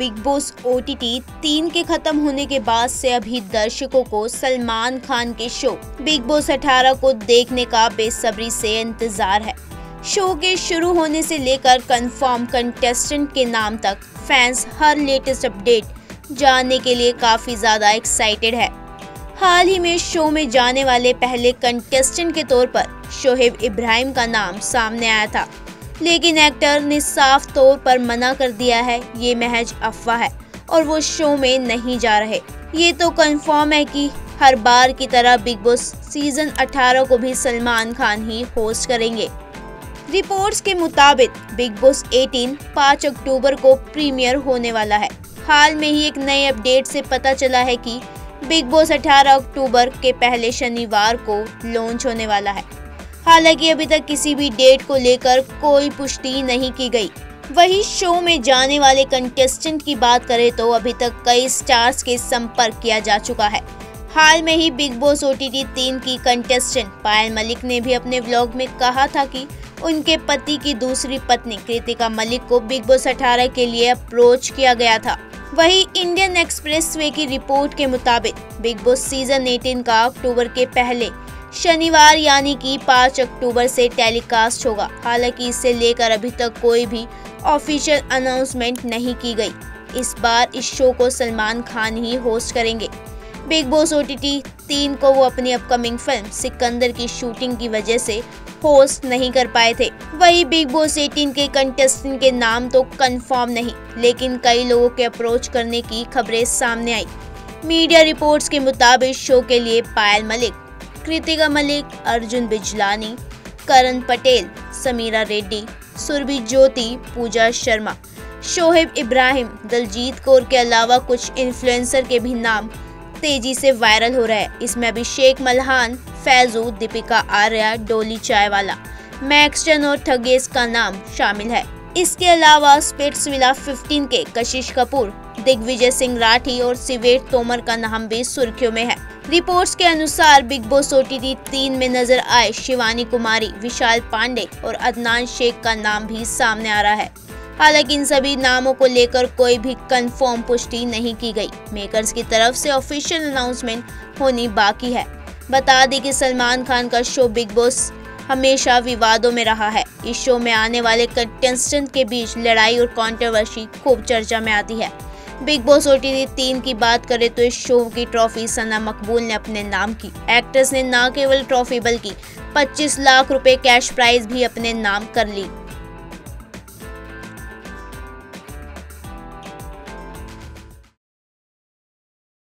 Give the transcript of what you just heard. Big Boss OTT 3 के खत्म होने के बाद से अभी दर्शकों को सलमान खान के शो बिग बॉस 18 को देखने का बेसब्री से इंतजार है। शो के शुरू होने से लेकर कंफर्म कंटेस्टेंट के नाम तक फैंस हर लेटेस्ट अपडेट जानने के लिए काफी ज्यादा एक्साइटेड है। हाल ही में शो में जाने वाले पहले कंटेस्टेंट के तौर पर शोएब इब्राहिम का नाम सामने आया था, लेकिन एक्टर ने साफ तौर पर मना कर दिया है ये महज अफवाह है और वो शो में नहीं जा रहे। ये तो कंफर्म है कि हर बार की तरह बिग बॉस सीजन 18 को भी सलमान खान ही होस्ट करेंगे। रिपोर्ट्स के मुताबिक बिग बॉस 18 5 अक्टूबर को प्रीमियर होने वाला है। हाल में ही एक नए अपडेट से पता चला है कि बिग बॉस 18 अक्टूबर के पहले शनिवार को लॉन्च होने वाला है। हालांकि अभी तक किसी भी डेट को लेकर कोई पुष्टि नहीं की गई। वहीं शो में जाने वाले कंटेस्टेंट की बात करें तो अभी तक कई स्टार्स के संपर्क किया जा चुका है। हाल में ही बिग बॉस OTT 3 की कंटेस्टेंट पायल मलिक ने भी अपने व्लॉग में कहा था कि उनके पति की दूसरी पत्नी कृतिका मलिक को बिग बॉस 18 के लिए अप्रोच किया गया था। वहीं इंडियन एक्सप्रेसवे की रिपोर्ट के मुताबिक बिग बॉस सीजन 18 का अक्टूबर के पहले शनिवार यानी कि 5 अक्टूबर से टेलीकास्ट होगा। हालांकि इससे लेकर अभी तक कोई भी ऑफिशियल अनाउंसमेंट नहीं की गई। इस बार इस शो को सलमान खान ही होस्ट करेंगे। बिग बॉस OTT 3 को वो अपनी अपकमिंग फिल्म सिकंदर की शूटिंग की वजह से होस्ट नहीं कर पाए थे। वहीं बिग बॉस 18 के कंटेस्टेंट के नाम तो कंफर्म नहीं, लेकिन कई लोगों के अप्रोच करने की खबरें सामने आई। मीडिया रिपोर्ट्स के मुताबिक शो के लिए पायल मलिक, कृतिका मलिक, अर्जुन बिजलानी, करण पटेल, समीरा रेड्डी, सुरभि ज्योति, पूजा शर्मा, शोएब इब्राहिम, दलजीत कौर के अलावा कुछ इन्फ्लुएंसर के भी नाम तेजी से वायरल हो रहे हैं। इसमें अभिषेक मल्हान, फैजू, दीपिका आर्या, डोली चायवाला, मैक्सटन और ठगेश का नाम शामिल है। इसके अलावा स्प्लिट्सविला 15 के कशिश कपूर, दिग्विजय सिंह राठी और सिवेट तोमर का नाम भी सुर्खियों में है। रिपोर्ट्स के अनुसार बिग बॉस OTT 3 में नजर आए शिवानी कुमारी, विशाल पांडे और अदनान शेख का नाम भी सामने आ रहा है। हालांकि इन सभी नामों को लेकर कोई भी कंफर्म पुष्टि नहीं की गई। मेकर्स की तरफ से ऑफिशियल अनाउंसमेंट होनी बाकी है। बता दें कि सलमान खान का शो बिग बॉस हमेशा विवादों में रहा है। इस शो में आने वाले कंटेस्टेंट के बीच लड़ाई और कंट्रोवर्सी खूब चर्चा में आती है। बिग बॉस OTT 3 की बात करें तो इस शो की ट्रॉफी सना मकबूल ने अपने नाम की। एक्ट्रेस ने न केवल ट्रॉफी बल्कि 25 लाख रुपए कैश प्राइज भी अपने नाम कर ली।